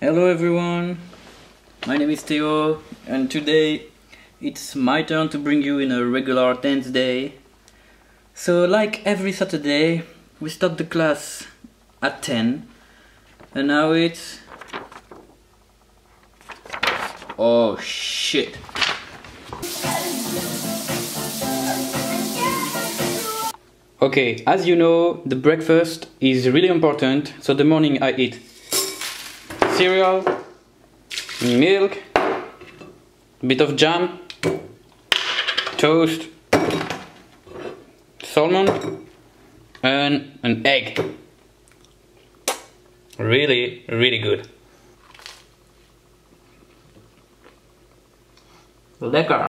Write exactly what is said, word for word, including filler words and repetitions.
Hello everyone, my name is Théo and today it's my turn to bring you in a regular dance day. So like every Saturday we start the class at ten and now it's... Oh shit! Okay, as you know, the breakfast is really important, so the morning I eat cereal, milk, bit of jam, toast, salmon, and an egg. Really, really good. Lekker.